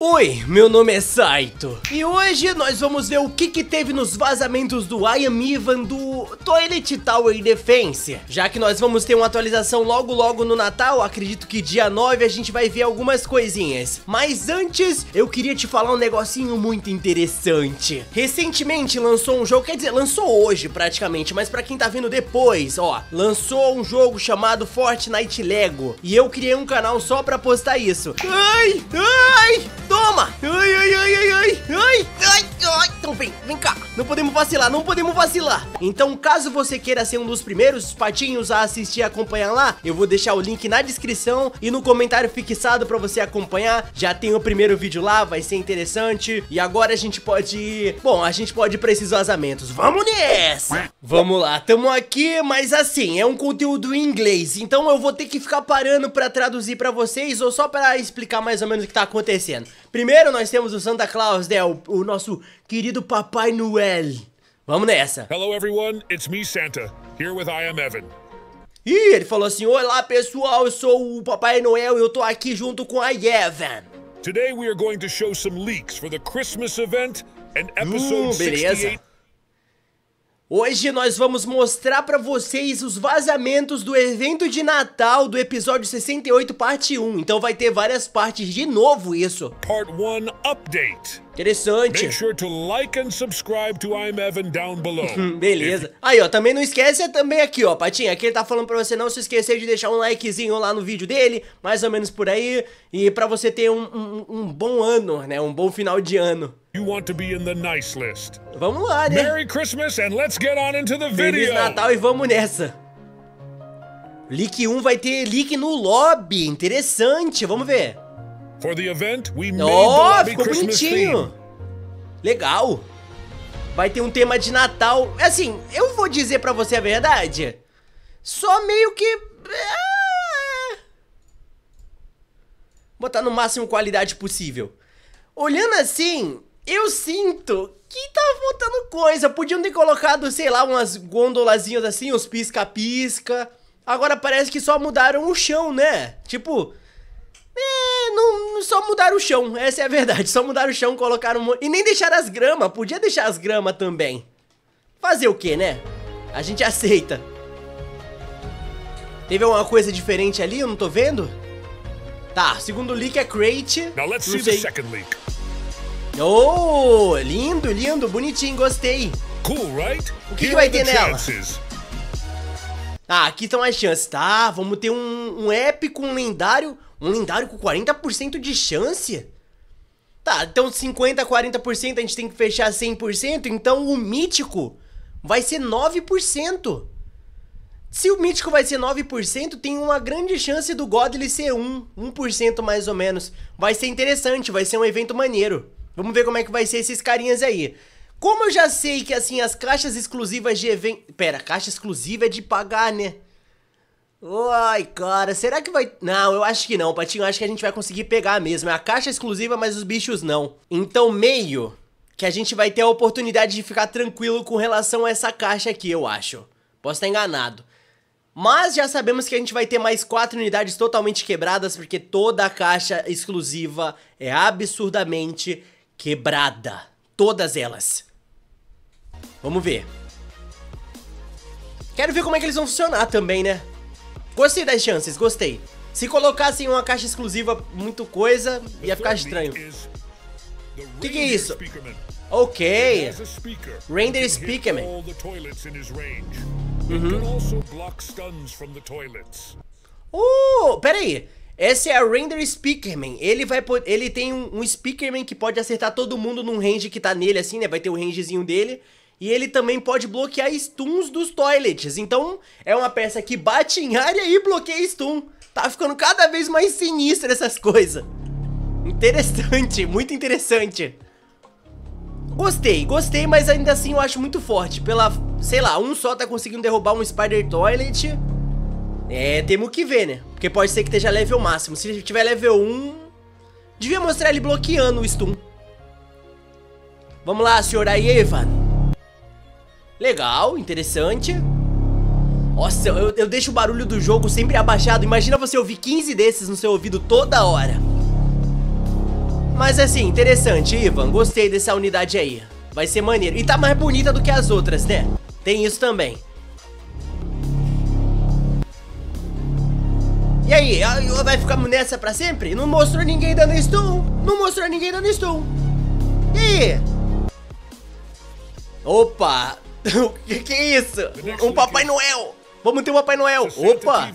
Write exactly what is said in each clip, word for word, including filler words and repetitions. Oi, meu nome é Saito e hoje nós vamos ver o que que teve nos vazamentos do Ivan do Toilet Tower Defense. Já que nós vamos ter uma atualização logo logo no Natal, acredito que dia nove a gente vai ver algumas coisinhas. Mas antes, eu queria te falar um negocinho muito interessante. Recentemente lançou um jogo, quer dizer, lançou hoje praticamente, mas pra quem tá vindo depois, ó, lançou um jogo chamado Fortnite Lego. E eu criei um canal só pra postar isso. Ai, ai! Toma! Ai, ai, ai, ai, ai, ai, ai, ai, então vem, vem cá. Não podemos vacilar, não podemos vacilar. Então, caso você queira ser um dos primeiros patinhos a assistir e acompanhar lá, eu vou deixar o link na descrição e no comentário fixado pra você acompanhar. Já tem o primeiro vídeo lá, vai ser interessante. E agora a gente pode ir... Bom, a gente pode ir pra esses vazamentos. Vamos nessa! Vamos lá, tamo aqui, mas assim, é um conteúdo em inglês. Então eu vou ter que ficar parando pra traduzir pra vocês ou só pra explicar mais ou menos o que tá acontecendo. Primeiro nós temos o Santa Claus, né, o, o nosso querido Papai Noel. Vamos nessa. Hello everyone, it's me Santa, here with I am Evan. Ih, ele falou assim: "Olá pessoal, eu sou o Papai Noel e eu tô aqui junto com a Evan." Today we are going to show some leaks for the Christmas event and episode uh, sessenta e oito. Hoje nós vamos mostrar pra vocês os vazamentos do evento de Natal do episódio sessenta e oito, parte um. Então vai ter várias partes de novo isso. Part one Update. Interessante. Make sure to like and subscribe to I'm Evan down below. Beleza. Aí, ó, também não esquece também aqui, ó, Patinho. Aqui ele tá falando pra você não se esquecer de deixar um likezinho lá no vídeo dele, mais ou menos por aí. E pra você ter um, um, um bom ano, né? Um bom final de ano. You want to be in the nice list. Vamos lá, né? Merry Christmas and let's get on into the video. Feliz Natal e vamos nessa. Leak um vai ter leak no lobby. Interessante, vamos ver. For the event, we made oh, the ficou Christmas bonitinho. Theme. Legal. Vai ter um tema de Natal. Assim, eu vou dizer pra você a verdade. Só meio que... botar no máximo qualidade possível. Olhando assim... eu sinto que tá faltando coisa. Podiam ter colocado, sei lá, umas gôndolazinhas assim, uns pisca-pisca. Agora parece que só mudaram o chão, né? Tipo, é, não, só mudaram o chão, essa é a verdade. Só mudaram o chão, colocaram... e nem deixaram as gramas, podia deixar as gramas também. Fazer o quê, né? A gente aceita. Teve alguma coisa diferente ali, eu não tô vendo? Tá, segundo leak é crate. Agora vamos ver o segundo leak. Oh, lindo, lindo, bonitinho, gostei. Cool, right? O que, que vai ter nela? Chances. Ah, aqui estão as chances, tá? Vamos ter um, um épico, um lendário. Um lendário com quarenta por cento de chance? Tá, então cinquenta por cento, quarenta por cento, a gente tem que fechar cem por cento. Então o mítico vai ser nove por cento. Se o mítico vai ser nove por cento, tem uma grande chance do Godly ser um por cento, um por cento mais ou menos. Vai ser interessante, vai ser um evento maneiro. Vamos ver como é que vai ser esses carinhas aí. Como eu já sei que, assim, as caixas exclusivas de evento... Pera, caixa exclusiva é de pagar, né? Ai, cara, será que vai... Não, eu acho que não, Patinho, eu acho que a gente vai conseguir pegar mesmo. É a caixa exclusiva, mas os bichos não. Então, meio que a gente vai ter a oportunidade de ficar tranquilo com relação a essa caixa aqui, eu acho. Posso estar enganado. Mas já sabemos que a gente vai ter mais quatro unidades totalmente quebradas, porque toda a caixa exclusiva é absurdamente... quebrada. Todas elas. Vamos ver. Quero ver como é que eles vão funcionar também, né? Gostei das chances, gostei. Se colocassem uma caixa exclusiva, muito coisa, ia ficar estranho. O que, que é isso? Ok. Render Speakerman. Uhum. Uh, pera aí. Essa é a Render Speakerman. Ele, vai, ele tem um, um Speakerman que pode acertar todo mundo num range que tá nele, assim, né? Vai ter o um rangezinho dele. E ele também pode bloquear stuns dos toilets. Então, é uma peça que bate em área e bloqueia stun. Tá ficando cada vez mais sinistra essas coisas. Interessante, muito interessante. Gostei, gostei, mas ainda assim eu acho muito forte. Pela, sei lá, um só tá conseguindo derrubar um Spider Toilet. É, temos que ver, né? Porque pode ser que esteja level máximo. Se ele tiver level um, devia mostrar ele bloqueando o stun. Vamos lá, senhora Evan. Legal, interessante. Nossa, eu, eu deixo o barulho do jogo sempre abaixado. Imagina você ouvir quinze desses no seu ouvido toda hora. Mas assim, interessante, Ivan. Gostei dessa unidade aí. Vai ser maneiro. E tá mais bonita do que as outras, né? Tem isso também. E aí, vai ficar nessa pra sempre? Não mostrou ninguém dando stun. Não mostrou ninguém dando stun. E aí? Opa! que, que é isso? Um Papai Noel! Vamos ter um Papai Noel! Opa!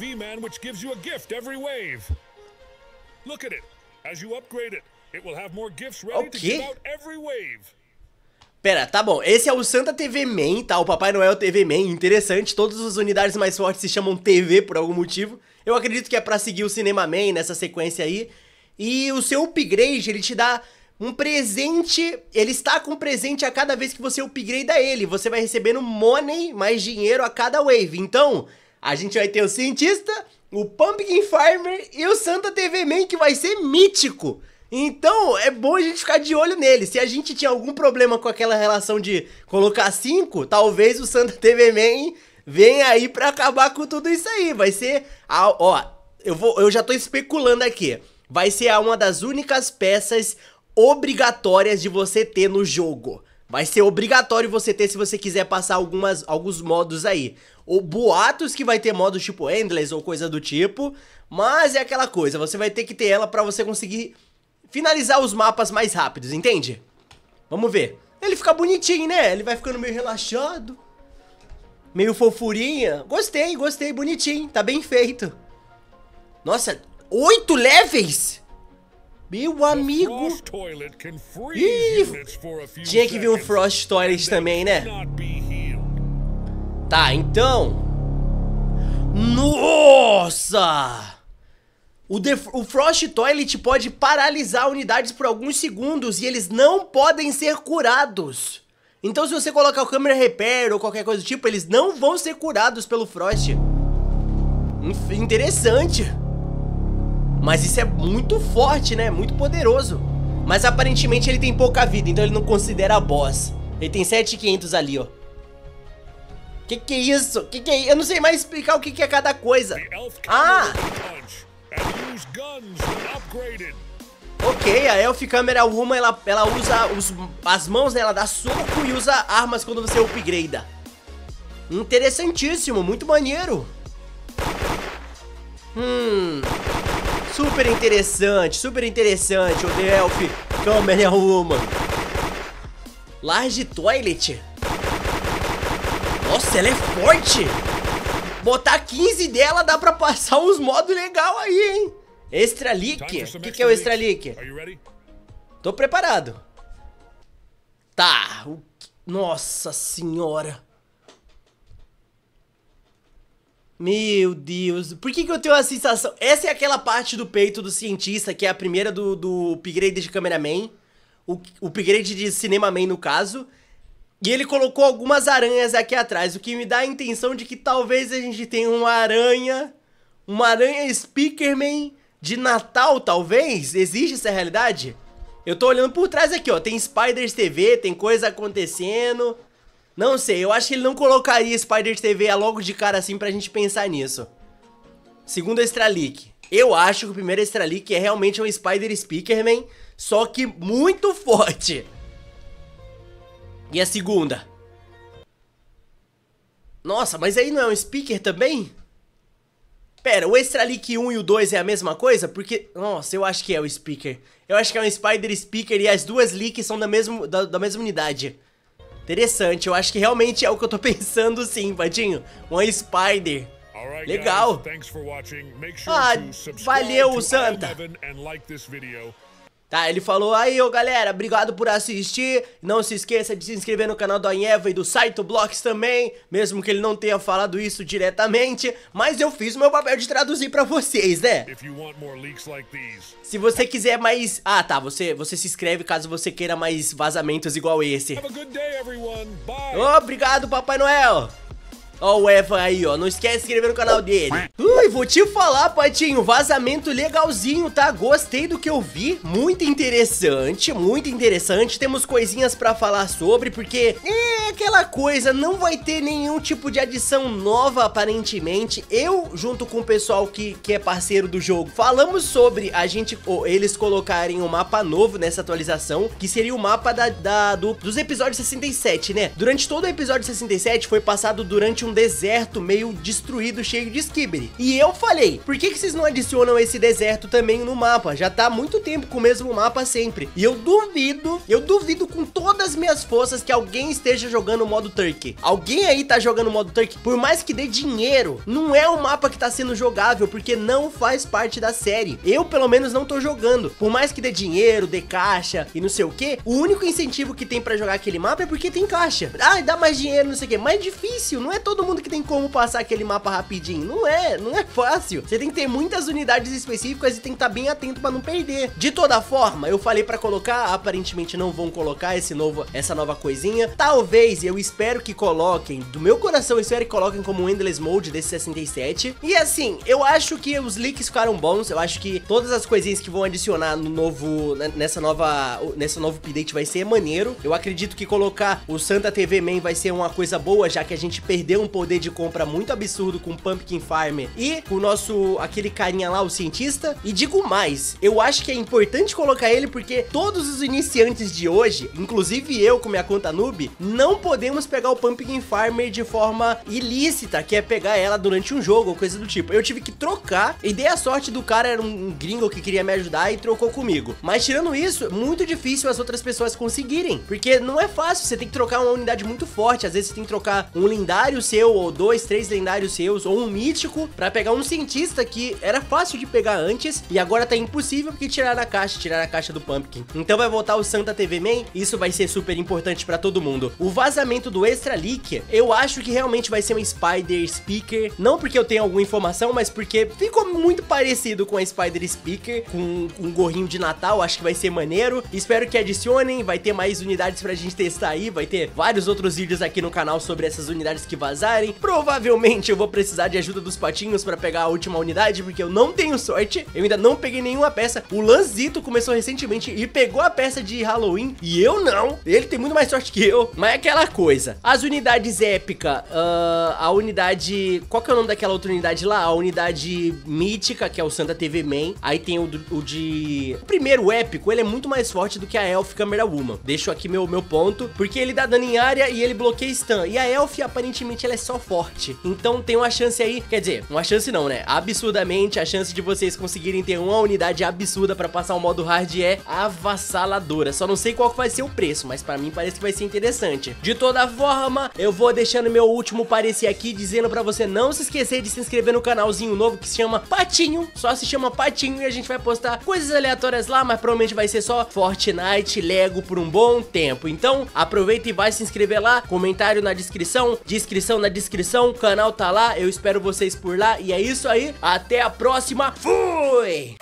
O quê? Pera, tá bom, esse é o Santa T V Man, tá? O Papai Noel T V Man, interessante. Todas as unidades mais fortes se chamam T V por algum motivo. Eu acredito que é pra seguir o Cinema Man nessa sequência aí. E o seu upgrade, ele te dá um presente. Ele está com um presente a cada vez que você upgrada ele. Você vai recebendo money, mais dinheiro a cada wave. Então, a gente vai ter o Scientista, o Pumpkin Farmer e o Santa T V Man, que vai ser mítico. Então, é bom a gente ficar de olho nele. Se a gente tinha algum problema com aquela relação de colocar cinco, talvez o Santa T V Man venha aí pra acabar com tudo isso aí. Vai ser, a, ó, eu, vou, eu já tô especulando aqui. Vai ser a uma das únicas peças obrigatórias de você ter no jogo. Vai ser obrigatório você ter se você quiser passar algumas, alguns modos aí. Ou boatos que vai ter modos tipo Endless ou coisa do tipo. Mas é aquela coisa, você vai ter que ter ela pra você conseguir finalizar os mapas mais rápidos, entende? Vamos ver. Ele fica bonitinho, né? Ele vai ficando meio relaxado. Meio fofurinha. Gostei, gostei. Bonitinho. Tá bem feito. Nossa, oito levels? Meu amigo. Ih, tinha que vir um Frost Toilet também, né? Tá, então. Nossa! O, The, o Frost Toilet pode paralisar unidades por alguns segundos e eles não podem ser curados. Então se você colocar o Camera Repair ou qualquer coisa do tipo, eles não vão ser curados pelo Frost. Interessante. Mas isso é muito forte, né? Muito poderoso. Mas aparentemente ele tem pouca vida, então ele não considera boss. Ele tem sete mil e quinhentos ali, ó. Que que é isso? Que que é? Eu não sei mais explicar o que que é cada coisa. Ah! Ok, a Elf Camera Woman, ela, ela usa os, as mãos, né? Ela dá soco e usa armas quando você upgrada. Interessantíssimo, muito maneiro. Hum, super interessante, super interessante o The Elf Camera Woman. Large Toilet. Nossa, ela é forte. Botar quinze dela dá pra passar uns modos legais aí, hein? Extra Leak? O que, que é o Extra Leak? Tô preparado. Tá. O... Nossa senhora. Meu Deus. Por que que eu tenho a sensação... Essa é aquela parte do peito do cientista, que é a primeira do, do upgrade de Cameraman. O, o upgrade de Cinema Man, no caso. E ele colocou algumas aranhas aqui atrás, o que me dá a intenção de que talvez a gente tenha uma aranha, uma aranha Speakerman de Natal, talvez? Existe essa realidade? Eu tô olhando por trás aqui, ó, tem Spiders T V, tem coisa acontecendo, não sei, eu acho que ele não colocaria Spiders T V logo de cara assim pra gente pensar nisso. Segundo Extra Leak, eu acho que o primeiro Extra Leak é realmente um Spider Speakerman, só que muito forte. E a segunda? Nossa, mas aí não é um speaker também? Pera, o Extra Leak um e o dois é a mesma coisa? Porque, nossa, eu acho que é o speaker. Eu acho que é um Spider Speaker e as duas leaks são da mesma, da, da mesma unidade. Interessante, eu acho que realmente é o que eu tô pensando sim, Patinho. Um Spider. Legal. Ah, valeu, Santa. Tá, ele falou, aí ô galera, obrigado por assistir, não se esqueça de se inscrever no canal do Evan e do SaitoBlox também, mesmo que ele não tenha falado isso diretamente, mas eu fiz o meu papel de traduzir pra vocês, né? Se você quiser mais... Ah tá, você, você se inscreve caso você queira mais vazamentos igual esse. Obrigado, Papai Noel! Ó o Evan aí, ó, não esquece de se inscrever no canal dele. Ui, vou te falar, Patinho, vazamento legalzinho, tá? Gostei do que eu vi, muito interessante, muito interessante. Temos coisinhas pra falar sobre, porque é aquela coisa, não vai ter nenhum tipo de adição nova, aparentemente. Eu, junto com o pessoal que, que é parceiro do jogo, falamos sobre a gente, ou eles colocarem um mapa novo nessa atualização, que seria o mapa da, da, do, dos episódios sessenta e sete, né? Durante todo o episódio sessenta e sete foi passado durante um deserto meio destruído, cheio de skibre. E eu falei, por que que vocês não adicionam esse deserto também no mapa? Já tá há muito tempo com o mesmo mapa sempre. E eu duvido, eu duvido com todas as minhas forças que alguém esteja jogando o modo Turkey. Alguém aí tá jogando o modo Turkey? Por mais que dê dinheiro, não é o mapa que tá sendo jogável, porque não faz parte da série. Eu, pelo menos, não tô jogando. Por mais que dê dinheiro, dê caixa e não sei o que, o único incentivo que tem pra jogar aquele mapa é porque tem caixa. Ah, dá mais dinheiro, não sei o que. Mas é difícil, não é todo mundo que tem como passar aquele mapa rapidinho. Não é, não é fácil. Você tem que ter muitas unidades específicas e tem que estar bem atento pra não perder. De toda forma, eu falei pra colocar, aparentemente não vão colocar esse novo, essa nova coisinha. Talvez, eu espero que coloquem, do meu coração eu espero que coloquem como um Endless Mode desse sessenta e sete. E assim, eu acho que os leaks ficaram bons, eu acho que todas as coisinhas que vão adicionar no novo, nessa nova, nessa nova update vai ser maneiro. Eu acredito que colocar o Santa T V Man vai ser uma coisa boa, já que a gente perdeu um poder de compra muito absurdo com o Pumpkin Farmer e com o nosso, aquele carinha lá, o Scientista. E digo mais, eu acho que é importante colocar ele porque todos os iniciantes de hoje, inclusive eu com minha conta noob, não podemos pegar o Pumpkin Farmer de forma ilícita, que é pegar ela durante um jogo ou coisa do tipo. Eu tive que trocar e dei a sorte do cara, era um gringo que queria me ajudar e trocou comigo. Mas tirando isso, muito difícil as outras pessoas conseguirem, porque não é fácil, você tem que trocar uma unidade muito forte, às vezes você tem que trocar um lendário seu, ou dois, três lendários seus, ou um mítico, pra pegar um cientista que era fácil de pegar antes, e agora tá impossível porque tiraram a caixa, tiraram a caixa do Pumpkin. Então vai voltar o Santa T V Man, isso vai ser super importante pra todo mundo. O vazamento do Extra Leak, eu acho que realmente vai ser um Spider Speaker, não porque eu tenha alguma informação, mas porque ficou muito parecido com a Spider Speaker, com um gorrinho de Natal, acho que vai ser maneiro. Espero que adicionem, vai ter mais unidades pra gente testar aí, vai ter vários outros vídeos aqui no canal sobre essas unidades que vazarem. Provavelmente eu vou precisar de ajuda dos patinhos pra pegar a última unidade, porque eu não tenho sorte, eu ainda não peguei nenhuma peça. O Lanzito começou recentemente e pegou a peça de Halloween, e eu não, ele tem muito mais sorte que eu. Mas é aquela coisa, as unidades épica, uh, a unidade, qual que é o nome daquela outra unidade lá? A unidade mítica, que é o Santa T V Man. Aí tem o, o de, o primeiro épico, ele é muito mais forte do que a Elf Camera Woman, deixo aqui meu, meu ponto, porque ele dá dano em área e ele bloqueia stun, e a Elf aparentemente ela é só forte, então tem uma chance aí, quer dizer, uma chance não, né, absurdamente a chance de vocês conseguirem ter uma unidade absurda pra passar o modo hard é avassaladora. Só não sei qual vai ser o preço, mas pra mim parece que vai ser interessante. De toda forma, eu vou deixando meu último parecer aqui, dizendo pra você não se esquecer de se inscrever no canalzinho novo que se chama Patinho, só se chama Patinho, e a gente vai postar coisas aleatórias lá, mas provavelmente vai ser só Fortnite Lego por um bom tempo. Então aproveita e vai se inscrever lá, comentário na descrição, descrição na descrição, o canal tá lá, eu espero vocês por lá, e é isso aí, até a próxima, fui!